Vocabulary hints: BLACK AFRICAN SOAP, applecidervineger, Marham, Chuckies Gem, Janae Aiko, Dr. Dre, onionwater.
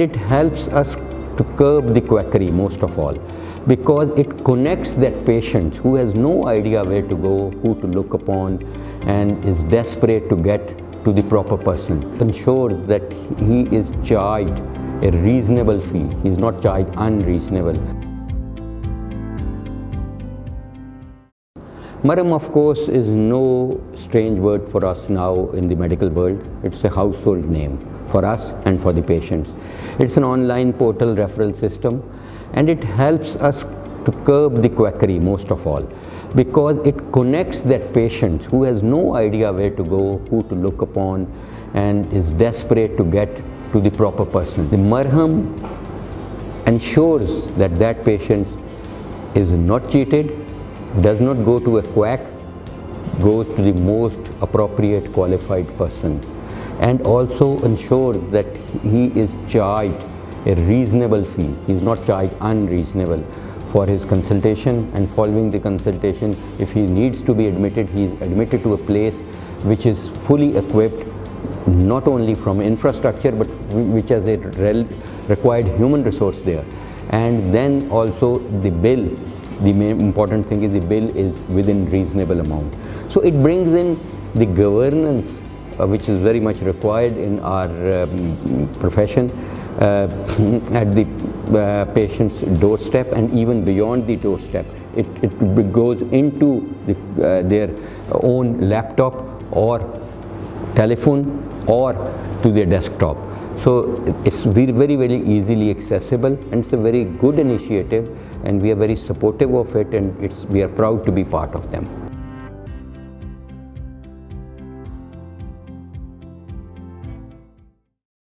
It helps us to curb the quackery most of all, because it connects that patient who has no idea where to go, who to look upon, and is desperate to get to the proper person. It ensures that he is charged a reasonable fee, he is not charged unreasonable. Marham, of course, is no strange word for us now in the medical world. It's a household name for us and for the patients. It's an online portal referral system, and it helps us to curb the quackery most of all, because it connects that patient who has no idea where to go, who to look upon, and is desperate to get to the proper person. The Marham ensures that that patient is not cheated, does not go to a quack, goes to the most appropriate qualified person, and also ensures that he is charged a reasonable fee. He is not charged unreasonable for his consultation, and following the consultation, if he needs to be admitted, he is admitted to a place which is fully equipped, not only from infrastructure but which has a required human resource there. And then also the bill. The main important thing is the bill is within reasonable amount. So it brings in the governance which is very much required in our profession at the patient's doorstep, and even beyond the doorstep. It goes into the, their own laptop or telephone or to their desktop. So it's very, very easily accessible, and it's a very good initiative, and we are very supportive of it, and we are proud to be part of them.